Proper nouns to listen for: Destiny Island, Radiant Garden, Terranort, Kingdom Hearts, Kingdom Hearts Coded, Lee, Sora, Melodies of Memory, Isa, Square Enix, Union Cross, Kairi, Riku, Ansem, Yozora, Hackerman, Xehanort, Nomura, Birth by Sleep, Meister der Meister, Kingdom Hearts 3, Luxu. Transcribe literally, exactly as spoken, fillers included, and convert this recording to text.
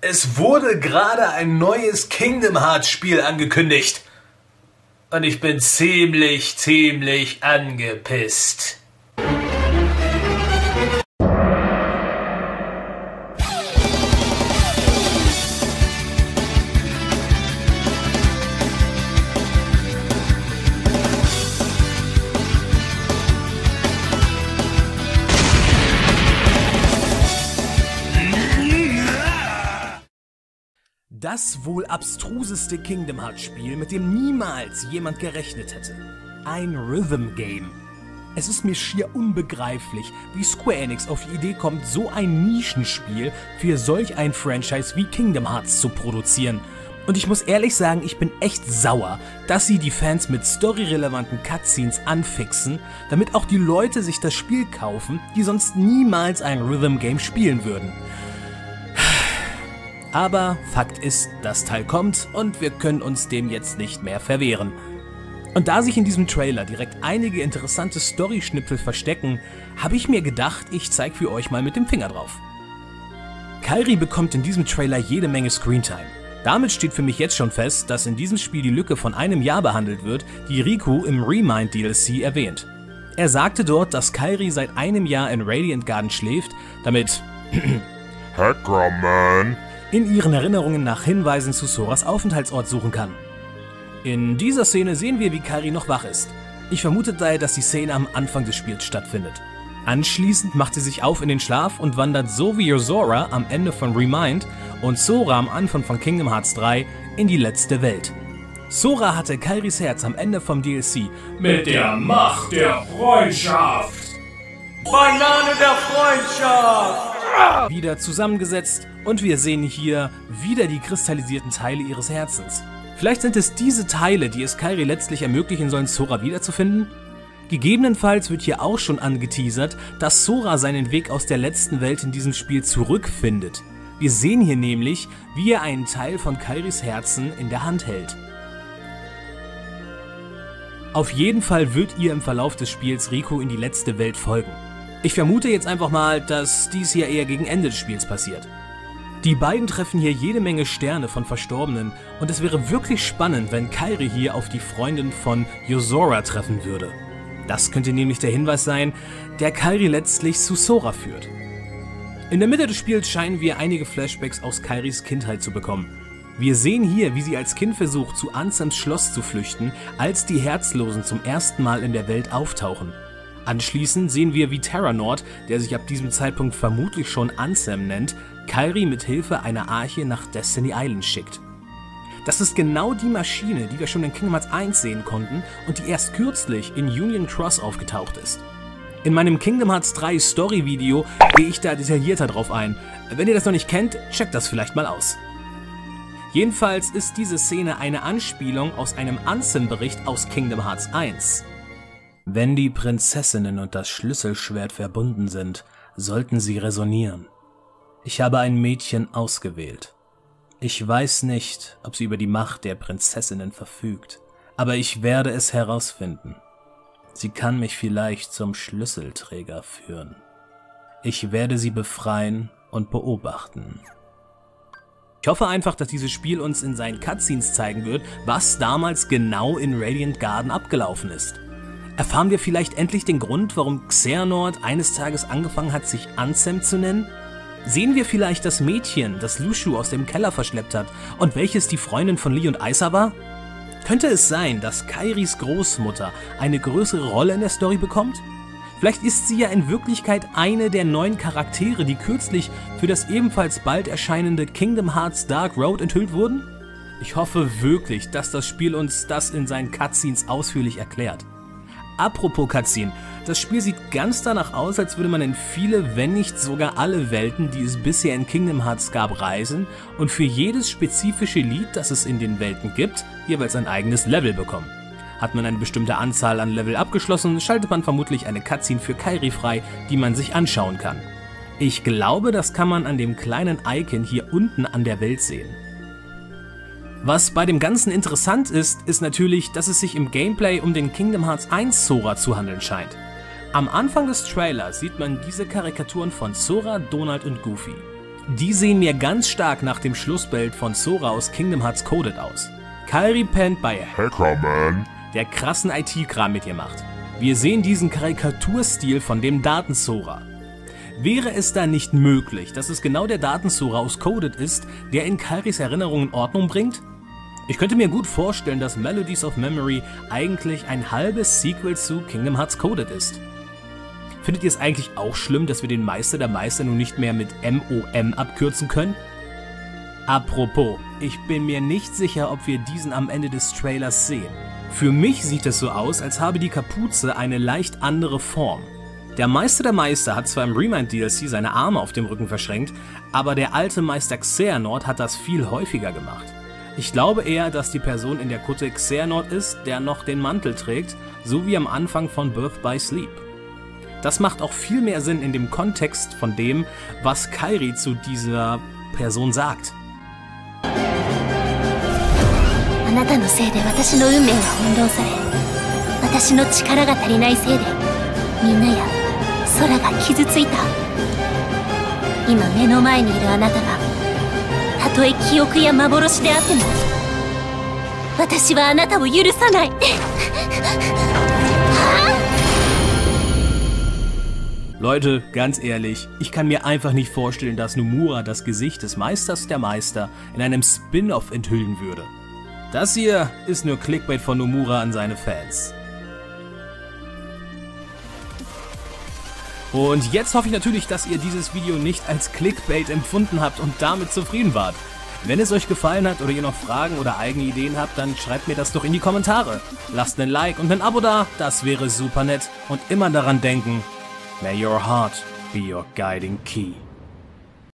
Es wurde gerade ein neues Kingdom Hearts Spiel angekündigt. Und ich bin ziemlich, ziemlich angepisst. Das wohl abstruseste Kingdom Hearts Spiel, mit dem niemals jemand gerechnet hätte. Ein Rhythm Game. Es ist mir schier unbegreiflich, wie Square Enix auf die Idee kommt, so ein Nischenspiel für solch ein Franchise wie Kingdom Hearts zu produzieren. Und ich muss ehrlich sagen, ich bin echt sauer, dass sie die Fans mit storyrelevanten Cutscenes anfixen, damit auch die Leute sich das Spiel kaufen, die sonst niemals ein Rhythm Game spielen würden. Aber Fakt ist, das Teil kommt und wir können uns dem jetzt nicht mehr verwehren. Und da sich in diesem Trailer direkt einige interessante Story-Schnipsel verstecken, habe ich mir gedacht, ich zeige für euch mal mit dem Finger drauf. Kairi bekommt in diesem Trailer jede Menge Screentime. Damit steht für mich jetzt schon fest, dass in diesem Spiel die Lücke von einem Jahr behandelt wird, die Riku im Remind D L C erwähnt. Er sagte dort, dass Kairi seit einem Jahr in Radiant Garden schläft, damit Hackerman in ihren Erinnerungen nach Hinweisen zu Soras Aufenthaltsort suchen kann. In dieser Szene sehen wir, wie Kairi noch wach ist. Ich vermute daher, dass die Szene am Anfang des Spiels stattfindet. Anschließend macht sie sich auf in den Schlaf und wandert so wie Yozora am Ende von Remind und Sora am Anfang von Kingdom Hearts drei in die letzte Welt. Sora hatte Kairis Herz am Ende vom D L C mit der Macht der Freundschaft, Banane der Freundschaft, wieder zusammengesetzt und wir sehen hier wieder die kristallisierten Teile ihres Herzens. Vielleicht sind es diese Teile, die es Kairi letztlich ermöglichen sollen, Sora wiederzufinden? Gegebenenfalls wird hier auch schon angeteasert, dass Sora seinen Weg aus der letzten Welt in diesem Spiel zurückfindet. Wir sehen hier nämlich, wie er einen Teil von Kairis Herzen in der Hand hält. Auf jeden Fall wird ihr im Verlauf des Spiels Riku in die letzte Welt folgen. Ich vermute jetzt einfach mal, dass dies hier eher gegen Ende des Spiels passiert. Die beiden treffen hier jede Menge Sterne von Verstorbenen und es wäre wirklich spannend, wenn Kairi hier auf die Freundin von Yozora treffen würde. Das könnte nämlich der Hinweis sein, der Kairi letztlich zu Sora führt. In der Mitte des Spiels scheinen wir einige Flashbacks aus Kairis Kindheit zu bekommen. Wir sehen hier, wie sie als Kind versucht, zu Ansems Schloss zu flüchten, als die Herzlosen zum ersten Mal in der Welt auftauchen. Anschließend sehen wir, wie Terranort, der sich ab diesem Zeitpunkt vermutlich schon Ansem nennt, Kairi mit Hilfe einer Arche nach Destiny Island schickt. Das ist genau die Maschine, die wir schon in Kingdom Hearts eins sehen konnten und die erst kürzlich in Union Cross aufgetaucht ist. In meinem Kingdom Hearts drei Story Video gehe ich da detaillierter drauf ein. Wenn ihr das noch nicht kennt, checkt das vielleicht mal aus. Jedenfalls ist diese Szene eine Anspielung aus einem Ansem-Bericht aus Kingdom Hearts eins. Wenn die Prinzessinnen und das Schlüsselschwert verbunden sind, sollten sie resonieren. Ich habe ein Mädchen ausgewählt. Ich weiß nicht, ob sie über die Macht der Prinzessinnen verfügt, aber ich werde es herausfinden. Sie kann mich vielleicht zum Schlüsselträger führen. Ich werde sie befreien und beobachten. Ich hoffe einfach, dass dieses Spiel uns in seinen Cutscenes zeigen wird, was damals genau in Radiant Garden abgelaufen ist. Erfahren wir vielleicht endlich den Grund, warum Xehanort eines Tages angefangen hat, sich Ansem zu nennen? Sehen wir vielleicht das Mädchen, das Luxu aus dem Keller verschleppt hat und welches die Freundin von Lee und Isa war? Könnte es sein, dass Kairis Großmutter eine größere Rolle in der Story bekommt? Vielleicht ist sie ja in Wirklichkeit eine der neuen Charaktere, die kürzlich für das ebenfalls bald erscheinende Kingdom Hearts Dark Road enthüllt wurden? Ich hoffe wirklich, dass das Spiel uns das in seinen Cutscenes ausführlich erklärt. Apropos Cutscene, das Spiel sieht ganz danach aus, als würde man in viele, wenn nicht sogar alle Welten, die es bisher in Kingdom Hearts gab, reisen und für jedes spezifische Lied, das es in den Welten gibt, jeweils ein eigenes Level bekommen. Hat man eine bestimmte Anzahl an Level abgeschlossen, schaltet man vermutlich eine Cutscene für Kairi frei, die man sich anschauen kann. Ich glaube, das kann man an dem kleinen Icon hier unten an der Welt sehen. Was bei dem Ganzen interessant ist, ist natürlich, dass es sich im Gameplay um den Kingdom Hearts eins Sora zu handeln scheint. Am Anfang des Trailers sieht man diese Karikaturen von Sora, Donald und Goofy. Die sehen mir ganz stark nach dem Schlussbild von Sora aus Kingdom Hearts Coded aus. Kairi pennt bei Hackerman, der krassen I T-Kram mit ihr macht. Wir sehen diesen Karikaturstil von dem Daten-Sora. Wäre es da nicht möglich, dass es genau der Daten-Sora aus Coded ist, der in Kairis Erinnerungen Ordnung bringt? Ich könnte mir gut vorstellen, dass Melodies of Memory eigentlich ein halbes Sequel zu Kingdom Hearts Coded ist. Findet ihr es eigentlich auch schlimm, dass wir den Meister der Meister nun nicht mehr mit M O M abkürzen können? Apropos, ich bin mir nicht sicher, ob wir diesen am Ende des Trailers sehen. Für mich sieht es so aus, als habe die Kapuze eine leicht andere Form. Der Meister der Meister hat zwar im Remind D L C seine Arme auf dem Rücken verschränkt, aber der alte Meister Xehanort hat das viel häufiger gemacht. Ich glaube eher, dass die Person in der Kutte Xehanort ist, der noch den Mantel trägt, so wie am Anfang von Birth by Sleep. Das macht auch viel mehr Sinn in dem Kontext von dem, was Kairi zu dieser Person sagt. Leute, ganz ehrlich, ich kann mir einfach nicht vorstellen, dass Nomura das Gesicht des Meisters der Meister in einem Spin-off enthüllen würde. Das hier ist nur Clickbait von Nomura an seine Fans. Und jetzt hoffe ich natürlich, dass ihr dieses Video nicht als Clickbait empfunden habt und damit zufrieden wart. Wenn es euch gefallen hat oder ihr noch Fragen oder eigene Ideen habt, dann schreibt mir das doch in die Kommentare. Lasst einen Like und ein Abo da, das wäre super nett. Und immer daran denken, may your heart be your guiding key.